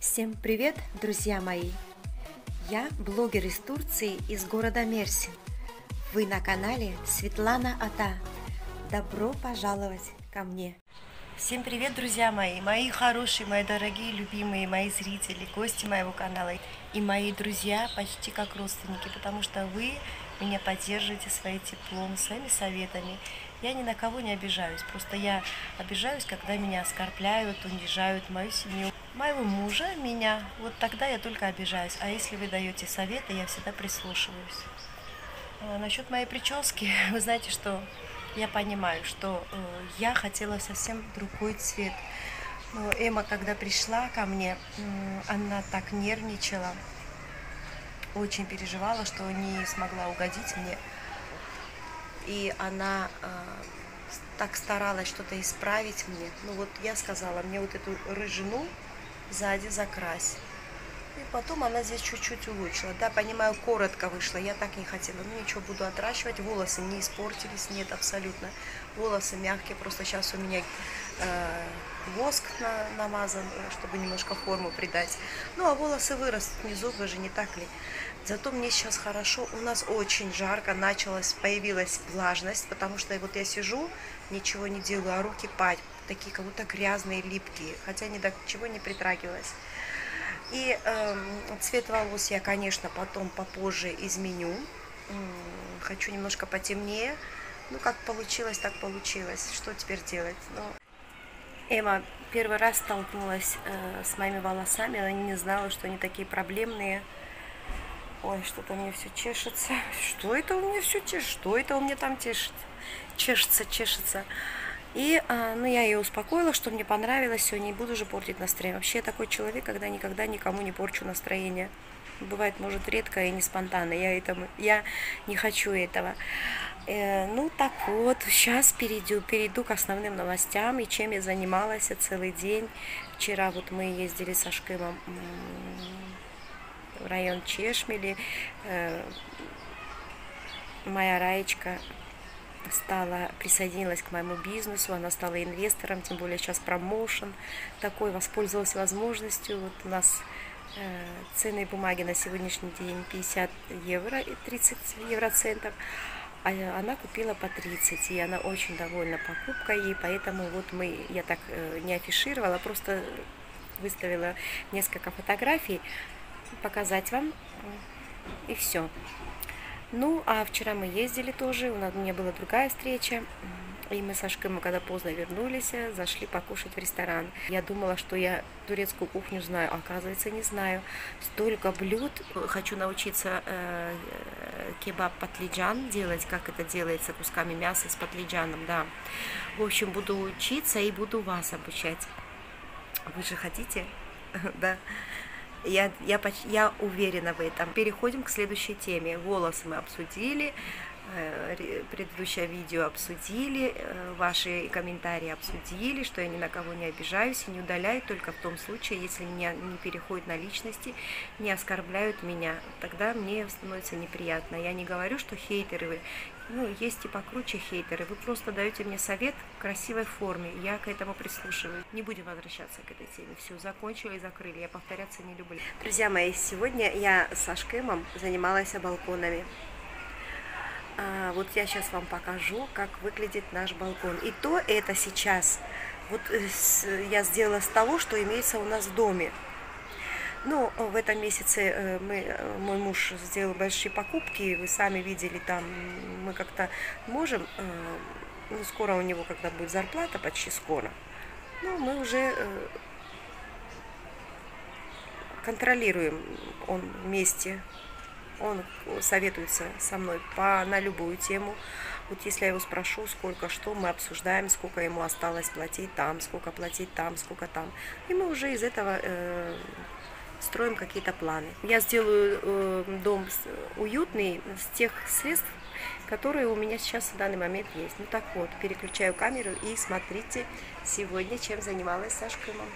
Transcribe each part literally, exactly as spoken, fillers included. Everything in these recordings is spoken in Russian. Всем привет, друзья мои! Я блогер из Турции, из города Мерсин. Вы на канале Светлана Ата. Добро пожаловать ко мне! Всем привет, друзья мои! Мои хорошие, мои дорогие, любимые, мои зрители, гости моего канала и мои друзья почти как родственники, потому что вы меня поддерживаете своим теплом, своими советами. Я ни на кого не обижаюсь, просто я обижаюсь, когда меня оскорбляют, унижают мою семью, моего мужа, меня. Вот тогда я только обижаюсь. А если вы даете советы, я всегда прислушиваюсь. А насчет моей прически, вы знаете, что я понимаю, что э, я хотела совсем другой цвет. Но Эма, когда пришла ко мне, э, она так нервничала, очень переживала, что не смогла угодить мне. И она э, так старалась что-то исправить мне. Ну вот я сказала, мне вот эту рыжину сзади закрась. И потом она здесь чуть-чуть улучшила. Да, понимаю, коротко вышло, я так не хотела. Ну ничего, буду отращивать. Волосы не испортились, нет, абсолютно. Волосы мягкие, просто сейчас у меня э, воск на, намазан, чтобы немножко форму придать. Ну а волосы вырастут внизу, вы же не так ли? Зато мне сейчас хорошо, у нас очень жарко, началась, появилась влажность, потому что вот я сижу, ничего не делаю, а руки пать, такие как будто грязные, липкие, хотя ни до чего не притрагивалась. И э, цвет волос я, конечно, потом попозже изменю. Хочу немножко потемнее. Ну, как получилось, так получилось. Что теперь делать? Ну... Эма первый раз столкнулась э, с моими волосами. Она не знала, что они такие проблемные. Ой, что-то у меня все чешется. Что это у меня все чешется? Что это у меня там чешется? Чешется, чешется. И ну, я ее успокоила, что мне понравилось, сегодня не буду же портить настроение. Вообще я такой человек, когда никогда никому не порчу настроение. Бывает, может, редко и не спонтанно. Я, этому, я не хочу этого. Э, ну, так вот, сейчас перейду, перейду к основным новостям и чем я занималась целый день. Вчера вот мы ездили с Ашкымом в район Чешмили. Э, моя Раечка стала, присоединилась к моему бизнесу, она стала инвестором, тем более сейчас промоушен такой, воспользовалась возможностью. Вот у нас э, ценные бумаги на сегодняшний день пятьдесят евро и тридцать евроцентов, а она купила по тридцать, и она очень довольна покупкой, и поэтому вот мы, я так э, не афишировала, просто выставила несколько фотографий, показать вам, и все. Ну, а вчера мы ездили тоже, у нас, у меня была другая встреча, и мы с Ашкымом, когда поздно вернулись, зашли покушать в ресторан. Я думала, что я турецкую кухню знаю, а оказывается, не знаю. Столько блюд. Хочу научиться э, кебаб-патлиджан делать, как это делается, кусками мяса с патлиджаном, да. В общем, буду учиться и буду вас обучать. Вы же хотите? Да. Я, я, я уверена в этом. Переходим к следующей теме. Волосы мы обсудили, э, предыдущее видео обсудили, э, ваши комментарии обсудили, что я ни на кого не обижаюсь и не удаляю, только в том случае, если меня не переходят на личности, не оскорбляют меня. Тогда мне становится неприятно. Я не говорю, что хейтеры вы. Ну, есть и покруче хейтеры. Вы просто даете мне совет в красивой форме. Я к этому прислушиваюсь. Не будем возвращаться к этой теме. Все, закончила и закрыли. Я повторяться не люблю. Друзья мои, сегодня я с Ашкымом занималась балконами. А, вот я сейчас вам покажу, как выглядит наш балкон. И то это сейчас. Вот я сделала с того, что имеется у нас в доме. Ну, в этом месяце мы, мой муж сделал большие покупки, вы сами видели, там мы как-то можем, ну, скоро у него когда будет зарплата, почти скоро, ну, мы уже контролируем, он вместе, он советуется со мной по, на любую тему. Вот если я его спрошу, сколько что, мы обсуждаем, сколько ему осталось платить там, сколько платить там, сколько там, и мы уже из этого... Э, строим какие-то планы. Я сделаю э, дом уютный с тех средств, которые у меня сейчас в данный момент есть. Ну так вот, переключаю камеру и смотрите сегодня, чем занималась с Ашкымом.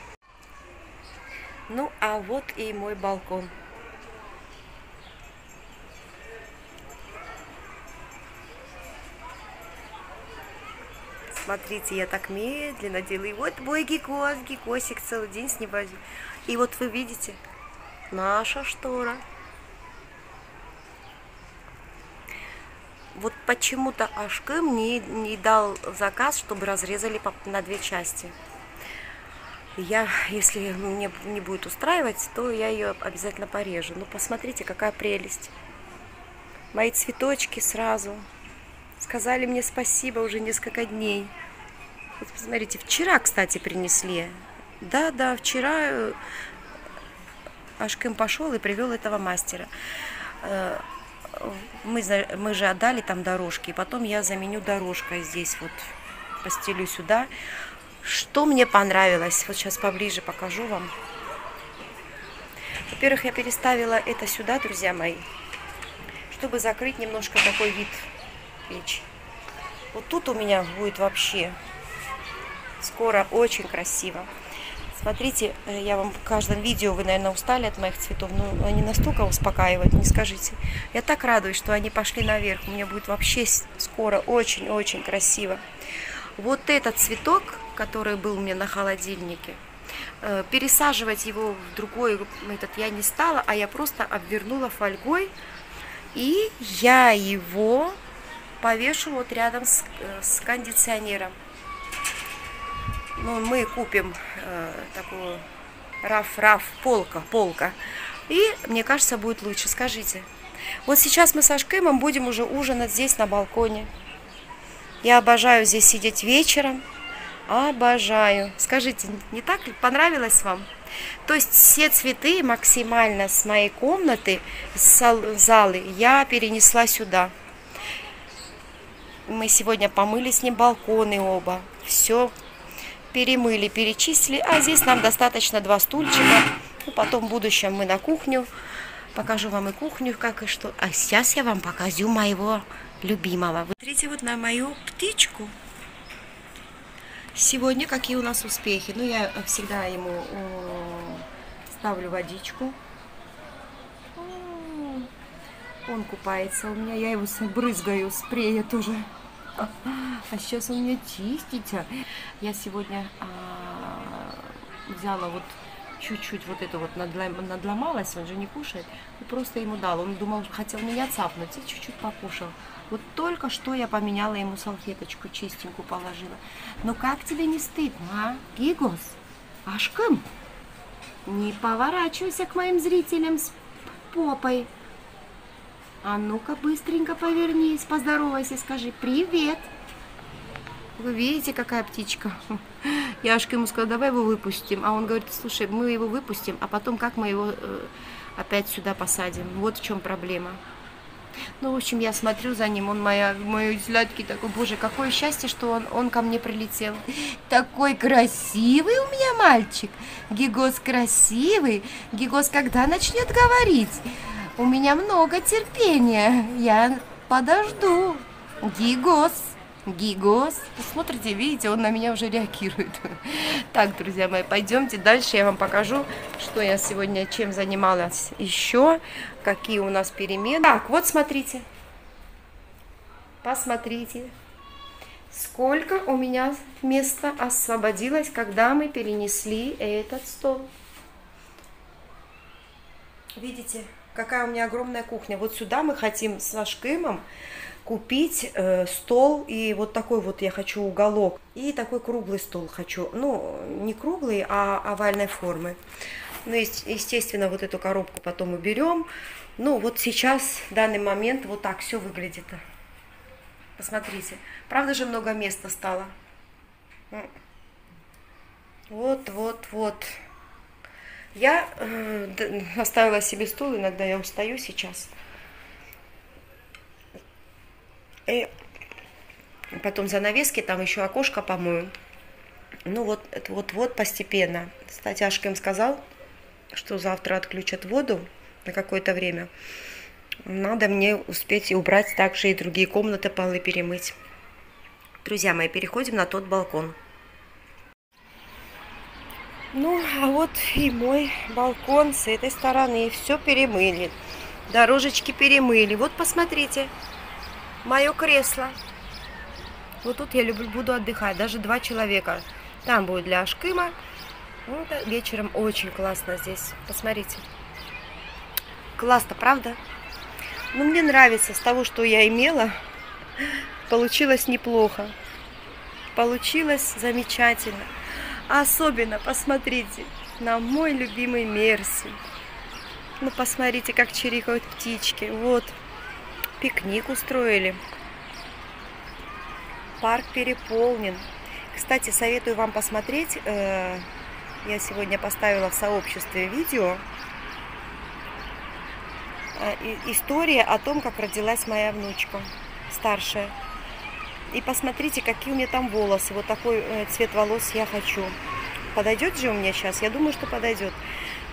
Ну а вот и мой балкон. Смотрите, я так медленно делаю. И вот мой гигос, гигосик целый день с ним возил. И вот вы видите, наша штора. Вот почему-то Ашкым не, не дал заказ, чтобы разрезали на две части. Я, если мне не будет устраивать, то я ее обязательно порежу. Ну, посмотрите, какая прелесть. Мои цветочки сразу. Сказали мне спасибо уже несколько дней. Вот посмотрите, вчера, кстати, принесли. Да-да, вчера Ашкым пошел и привел этого мастера. Мы, мы же отдали там дорожки, и потом я заменю дорожкой здесь, вот постелю сюда. Что мне понравилось, вот сейчас поближе покажу вам. Во-первых, я переставила это сюда, друзья мои, чтобы закрыть немножко такой вид печи. Вот тут у меня будет вообще скоро очень красиво. Смотрите, я вам в каждом видео, вы, наверное, устали от моих цветов, но они настолько успокаивают, не скажите. Я так радуюсь, что они пошли наверх, у меня будет вообще скоро очень-очень красиво. Вот этот цветок, который был у меня на холодильнике, пересаживать его в другой этот я не стала, а я просто обвернула фольгой, и я его повешу вот рядом с, с кондиционером. Ну, мы купим э, такую раф-раф, полка, полка. И, мне кажется, будет лучше. Скажите. Вот сейчас мы с Ашкымом будем уже ужинать здесь на балконе. Я обожаю здесь сидеть вечером. Обожаю. Скажите, не так ли? Понравилось вам? То есть все цветы максимально с моей комнаты, с залы, я перенесла сюда. Мы сегодня помыли с ним балконы оба. Все перемыли, перечислили. А здесь нам достаточно два стульчика. Ну, потом в будущем мы на кухню. Покажу вам и кухню, как и что. А сейчас я вам покажу моего любимого. Смотрите вот на мою птичку. Сегодня какие у нас успехи. Ну, я всегда ему ставлю водичку. Он купается у меня. Я его брызгаю спрея тоже. А сейчас у меня чистится. Я сегодня а, взяла вот чуть-чуть вот это вот надломалось, он же не кушает. И просто ему дал. Он думал, хотел меня цапнуть, и чуть-чуть покушал. Вот только что я поменяла ему салфеточку, чистенькую положила. Но как тебе не стыдно, а? Гигос, Ашкым, не поворачивайся к моим зрителям с попой. А ну-ка, быстренько повернись, поздоровайся, скажи «Привет!». Вы видите, какая птичка? Я Ашка ему сказала, давай его выпустим. А он говорит, слушай, мы его выпустим, а потом как мы его опять сюда посадим? Вот в чем проблема. Ну, в общем, я смотрю за ним, он моя, мои взглядки такой, боже, какое счастье, что он, он ко мне прилетел. Такой красивый у меня мальчик. Гигос красивый. Гигос когда начнет говорить? У меня много терпения. Я подожду. Гигос. Гигос. Смотрите, видите, он на меня уже реагирует. Так, друзья мои, пойдемте дальше. Я вам покажу, что я сегодня, чем занималась еще. Какие у нас перемены. Так, вот смотрите. Посмотрите. Сколько у меня места освободилось, когда мы перенесли этот стол. Видите? Какая у меня огромная кухня. Вот сюда мы хотим с Ашкымом купить э, стол. И вот такой вот я хочу уголок. И такой круглый стол хочу. Ну, не круглый, а овальной формы. Ну, и, естественно, вот эту коробку потом уберем. Ну, вот сейчас, в данный момент, вот так все выглядит. Посмотрите. Правда же много места стало? Вот, вот, вот. Я э, оставила себе стул, иногда я устаю сейчас. И потом занавески, там еще окошко помою. Ну вот, вот, вот постепенно. Кстати, Ашким сказал, что завтра отключат воду на какое-то время. Надо мне успеть и убрать также и другие комнаты, полы перемыть. Друзья мои, переходим на тот балкон. Ну, а вот и мой балкон с этой стороны. Все перемыли. Дорожечки перемыли. Вот посмотрите, мое кресло. Вот тут я люблю, буду отдыхать, даже два человека. Там будет для Ашкыма. Вот, вечером очень классно здесь. Посмотрите. Классно, правда? Ну, мне нравится. С того, что я имела, получилось неплохо. Получилось замечательно. Особенно, посмотрите, на мой любимый Мерсин. Ну, посмотрите, как чирикают птички. Вот, пикник устроили. Парк переполнен. Кстати, советую вам посмотреть. Э, я сегодня поставила в сообществе видео. Э, история о том, как родилась моя внучка старшая. И посмотрите, какие у меня там волосы. Вот такой э, цвет волос я хочу. Подойдет же у меня сейчас? Я думаю, что подойдет.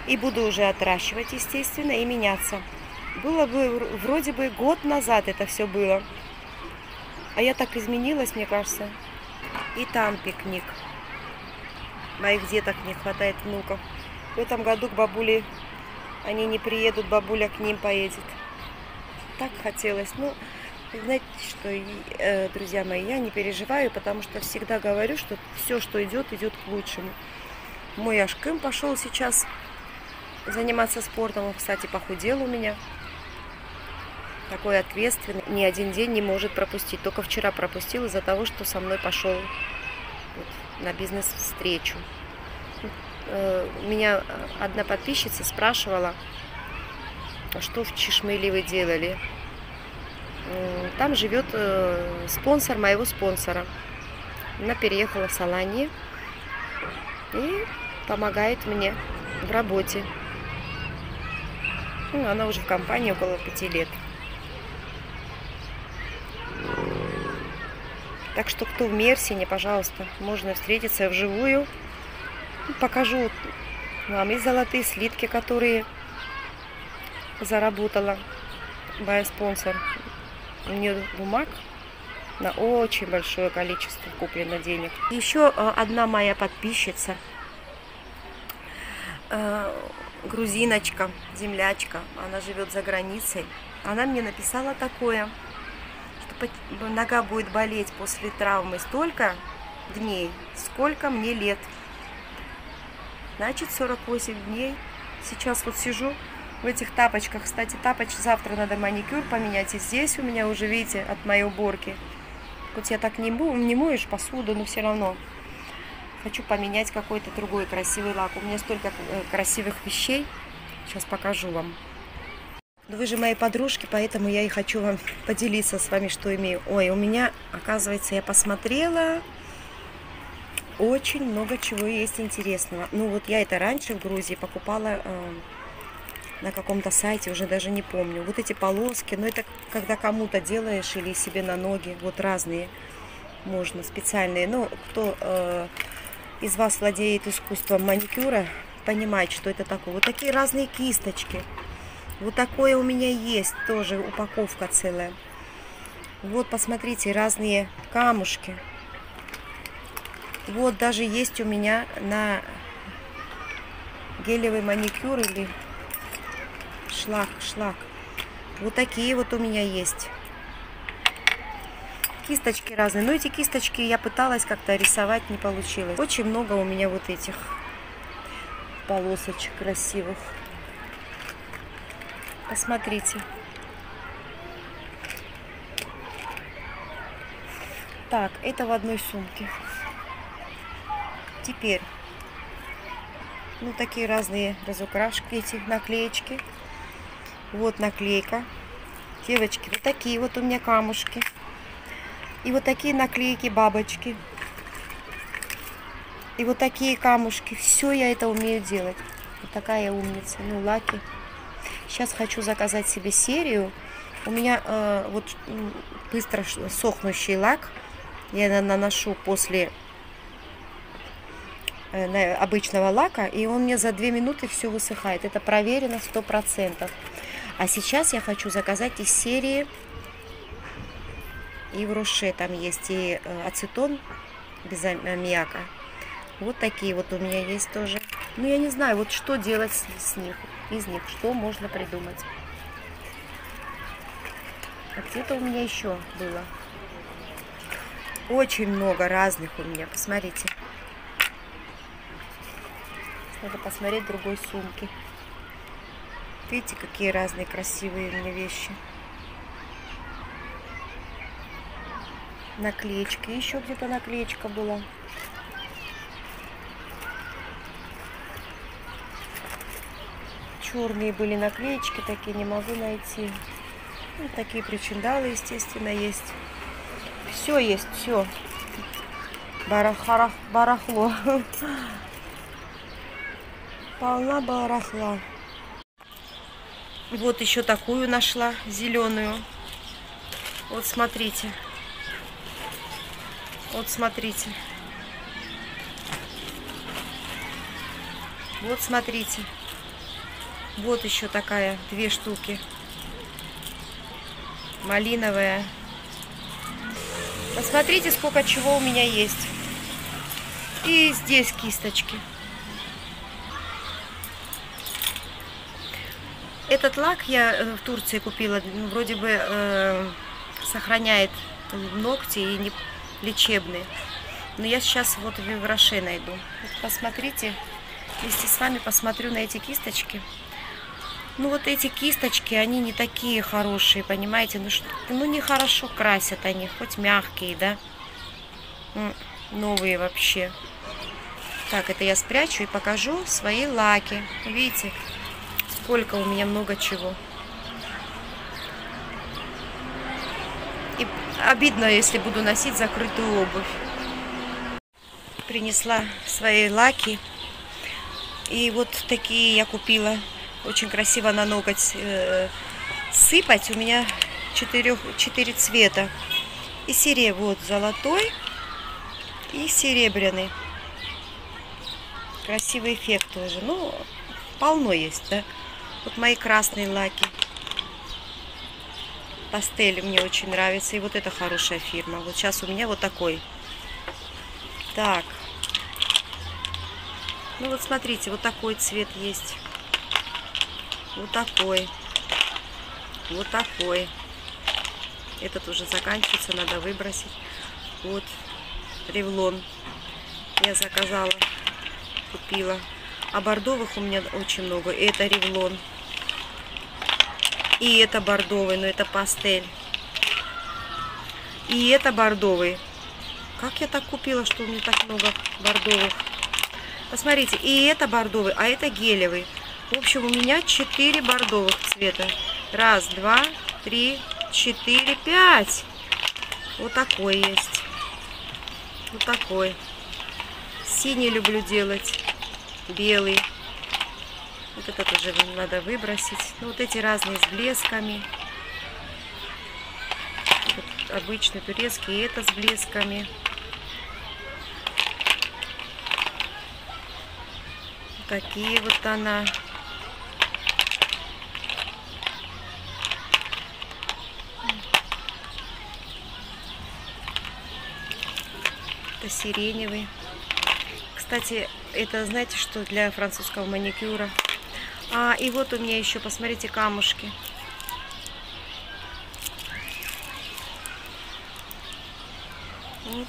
И буду уже отращивать, естественно, и меняться. Было бы, вроде бы, год назад это все было. А я так изменилась, мне кажется. И там пикник. Моих деток не хватает, внуков. В этом году к бабуле они не приедут, бабуля к ним поедет. Так хотелось. Ну, знаете что, друзья мои, я не переживаю, потому что всегда говорю, что все, что идет, идет к лучшему. Мой Ашкым пошел сейчас заниматься спортом. Он, кстати, похудел у меня. Такой ответственный. Ни один день не может пропустить. Только вчера пропустил из-за того, что со мной пошел вот, на бизнес-встречу. Меня одна подписчица спрашивала, что в Чешмили вы делали. Там живет спонсор моего спонсора. Она переехала в Салани и помогает мне в работе. Ну, она уже в компании около пяти лет. Так что, кто в Мерсине, пожалуйста, можно встретиться вживую. Покажу вам и золотые слитки, которые заработала моя спонсор. У нее бумаг на очень большое количество куплено денег. Еще одна моя подписчица, грузиночка, землячка, она живет за границей. Она мне написала такое, что нога будет болеть после травмы столько дней, сколько мне лет. Значит, сорок восемь дней. Сейчас вот сижу в этих тапочках. Кстати, тапоч завтра надо маникюр поменять. И здесь у меня уже, видите, от моей уборки. Хоть я так не, не моешь посуду, но все равно. Хочу поменять какой-то другой красивый лак. У меня столько красивых вещей. Сейчас покажу вам. Но вы же мои подружки, поэтому я и хочу вам поделиться с вами, что имею. Ой, у меня, оказывается, я посмотрела, очень много чего есть интересного. Ну вот я это раньше в Грузии покупала э, на каком-то сайте, уже даже не помню. Вот эти полоски, но ну, это когда кому-то делаешь или себе на ноги. Вот разные можно, специальные. Но кто... Э, из вас владеет искусством маникюра, понимает, что это такое. Вот такие разные кисточки. Вот такое у меня есть тоже, упаковка целая. Вот, посмотрите, разные камушки. Вот даже есть у меня на гелевый маникюр или шлак, шлак. Вот такие вот у меня есть. Кисточки разные, но эти кисточки я пыталась как-то рисовать, не получилось. Очень много у меня вот этих полосочек красивых. Посмотрите. Так, это в одной сумке. Теперь, ну такие разные разукрашки, эти наклеечки. Вот наклейка. Девочки, вот такие вот у меня камушки. И вот такие наклейки, бабочки. И вот такие камушки. Все я это умею делать. Вот такая я умница. Ну, лаки. Сейчас хочу заказать себе серию. У меня э, вот быстро сохнущий лак. Я наношу после э, обычного лака. И он мне за две минуты все высыхает. Это проверено сто процентов. А сейчас я хочу заказать из серии... И в Роше там есть и ацетон без аммиака. Вот такие вот у меня есть тоже. Ну, я не знаю, вот что делать с них, из них, что можно придумать. А где-то у меня еще было. Очень много разных у меня, посмотрите. Надо посмотреть другой сумки. Видите, какие разные красивые у меня вещи. Наклеечки. Еще где-то наклеечка была. Черные были наклеечки, такие не могу найти. Вот такие причиндалы, естественно, есть. Все есть, все. Барахарах, барахло. Полна барахла. Вот еще такую нашла, зеленую. Вот смотрите. Вот смотрите. Вот смотрите. Вот еще такая, две штуки. Малиновая. Посмотрите, сколько чего у меня есть. И здесь кисточки. Этот лак я в Турции купила. Вроде бы э, сохраняет ногти и не лечебные. Но я сейчас вот в Ив Роше найду. Вот посмотрите. Вместе с вами посмотрю на эти кисточки. Ну вот эти кисточки, они не такие хорошие, понимаете? Ну, что, ну нехорошо красят они, хоть мягкие, да? Новые вообще. Так, это я спрячу и покажу свои лаки. Видите, сколько у меня много чего. И обидно, если буду носить закрытую обувь. Принесла свои лаки. И вот такие я купила. Очень красиво на ноготь э, сыпать. У меня четыре цвета. И серебряный, вот золотой и серебряный. Красивый эффект тоже. Ну, полно есть, да. Вот мои красные лаки. Пастели мне очень нравятся. И вот это хорошая фирма. Вот сейчас у меня вот такой. Так. Ну вот смотрите, вот такой цвет есть. Вот такой. Вот такой. Этот уже заканчивается, надо выбросить. Вот. Ревлон. Я заказала. Купила. А бордовых у меня очень много. Это ревлон. И это бордовый, но это пастель. И это бордовый. Как я так купила, что у меня так много бордовых? Посмотрите. И это бордовый, а это гелевый. В общем, у меня четыре бордовых цвета. Раз, два, три, четыре, пять. Вот такой есть. Вот такой. Синий люблю делать. Белый. Вот этот уже надо выбросить. Ну, вот эти разные с блесками. Вот обычный турецкий. И это с блесками. Вот такие вот она. Это сиреневый. Кстати, это, знаете, что для французского маникюра. А, и вот у меня еще, посмотрите, камушки. Вот.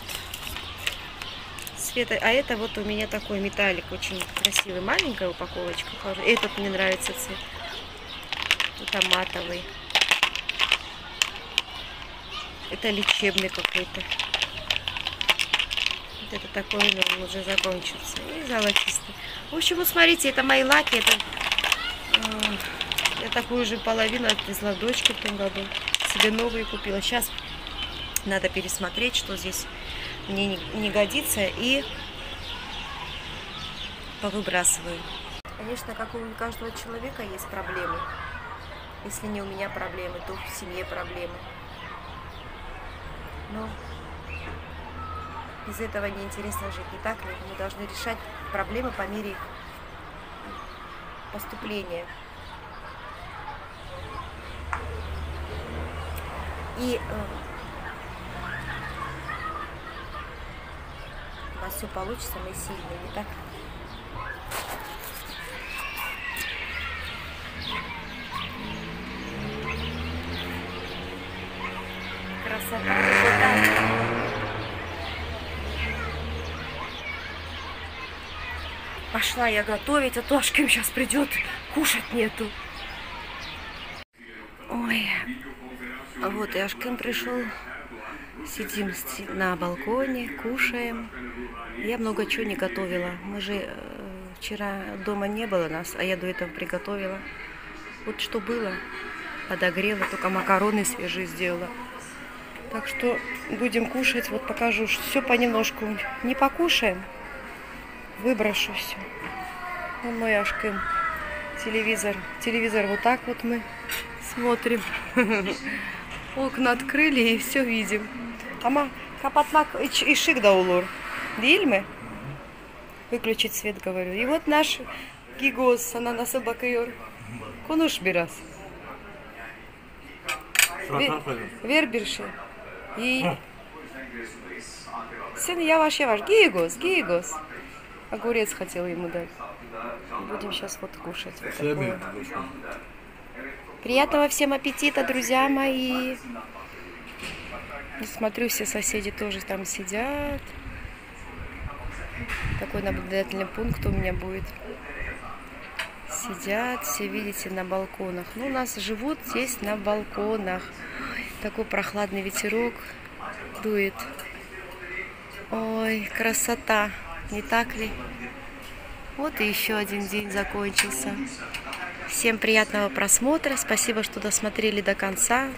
Света. А это вот у меня такой металлик, очень красивый. Маленькая упаковочка. Этот мне нравится цвет. Это матовый. Это лечебный какой-то. Это такой, он уже закончился. И золотистый. В общем, вот смотрите, это мои лаки. Это, э, я такую же половину отвезла дочке в том году. Себе новые купила. Сейчас надо пересмотреть, что здесь мне не, не годится. И повыбрасываю. Конечно, как у каждого человека есть проблемы. Если не у меня проблемы, то в семье проблемы. Но без этого неинтересно жить, не так ли? Мы должны решать проблемы по мере их поступления. И э, у нас все получится, мы сильные, не так? Красота! пошла я готовить, а то Ашким сейчас придет, кушать нету. Ой, вот и Ашким пришел. Сидим на балконе, кушаем. Я много чего не готовила. Мы же вчера дома не было нас, а я до этого приготовила. Вот что было, подогрела, только макароны свежие сделала. Так что будем кушать. Вот покажу, все понемножку. Не покушаем, выброшу все. Вон мой Ашким. Телевизор. Телевизор вот так вот мы смотрим. Окна открыли и все видим. Ама капатмак и шик да улур. Дильмы? Выключить свет, говорю. И вот наш Гигос, она на собакайор. Конуш бирас. Вербирши. И сын, я ваш, я ваш. Гигос, Гигос. Огурец хотела ему дать. Будем сейчас вот кушать. Вот приятного всем аппетита, друзья мои. Смотрю, все соседи тоже там сидят. Такой наблюдательный пункт у меня будет. Сидят, все видите, на балконах. Ну, у нас живут здесь на балконах. Такой прохладный ветерок дует. Ой, красота, не так ли? Вот и еще один день закончился. Всем приятного просмотра. Спасибо, что досмотрели до конца.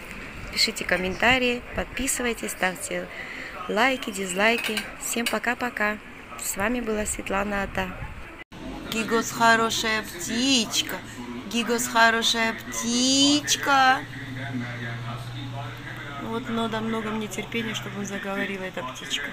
Пишите комментарии, подписывайтесь, ставьте лайки, дизлайки. Всем пока-пока. С вами была Светлана Ата. Гигос хорошая птичка. Гигос хорошая птичка. Вот надо много мне терпения, чтобы он заговорила, эта птичка.